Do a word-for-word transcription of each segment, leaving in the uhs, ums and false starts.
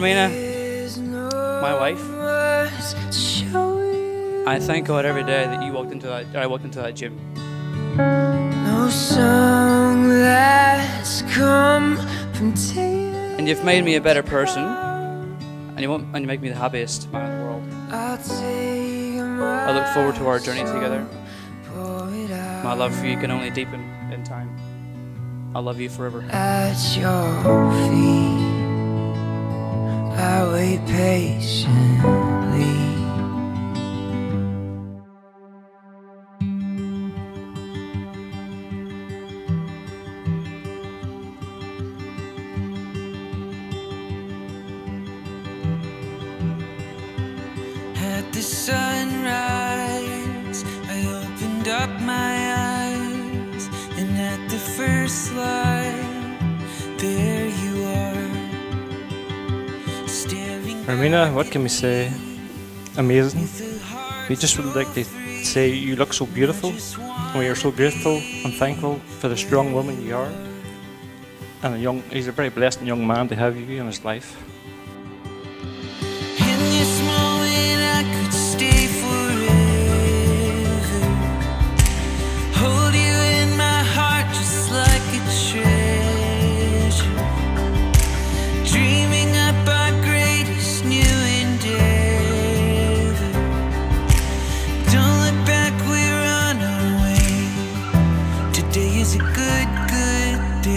Romina, my wife, I thank God every day that you walked into that, I walked into that gym. No song that's come from and you've made me a better person, and you want and you make me the happiest man in the world. I look forward to our journey together. My love for you can only deepen in time. I love you forever. At your feet, I wait patiently. At the sunrise, I opened up my eyes, and at the first light, there you are, staring. Romina, what can we say? Amazing. We just would like to say you look so beautiful, and we are so grateful and thankful for the strong woman you are, and a young, he's a very blessed young man to have you in his life. It's a good, good day.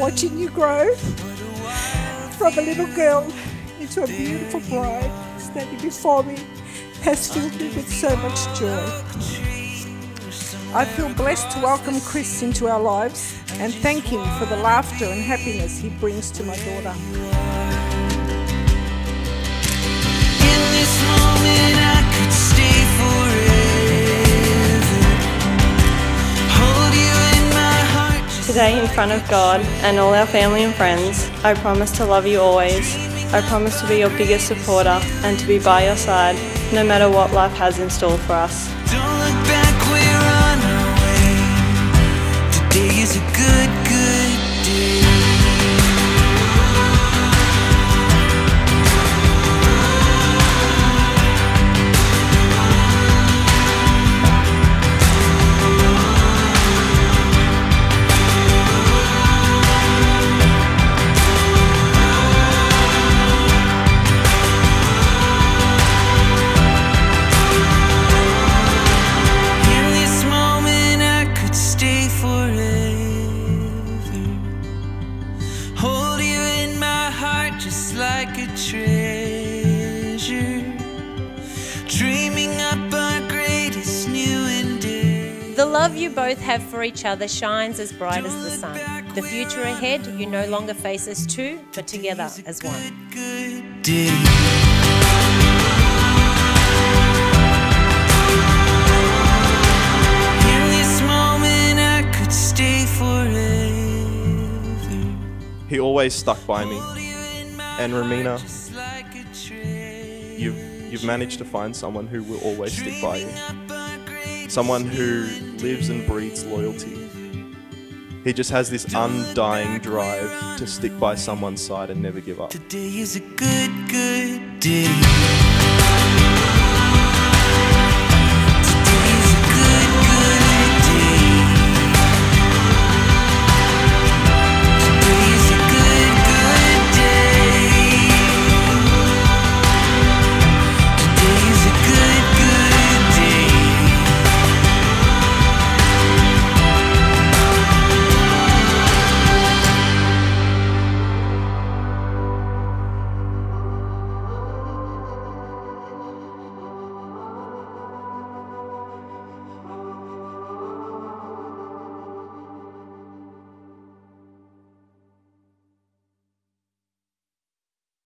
Watching you grow from a little girl into a beautiful bride standing before me has filled me with so much joy. I feel blessed to welcome Chris into our lives and thank him for the laughter and happiness he brings to my daughter. Today, in front of God and all our family and friends, I promise to love you always. I promise to be your biggest supporter and to be by your side, no matter what life has in store for us. It's a good, good day. Just like a treasure, dreaming up our greatest new endeavor. The love you both have for each other shines as bright as the sun. The future ahead you no longer face as two, but together as one. Good day. He always stuck by me. And Romina, you've, you've managed to find someone who will always stick by you. Someone who lives and breathes loyalty. He just has this undying drive to stick by someone's side and never give up. Today is a good, good day.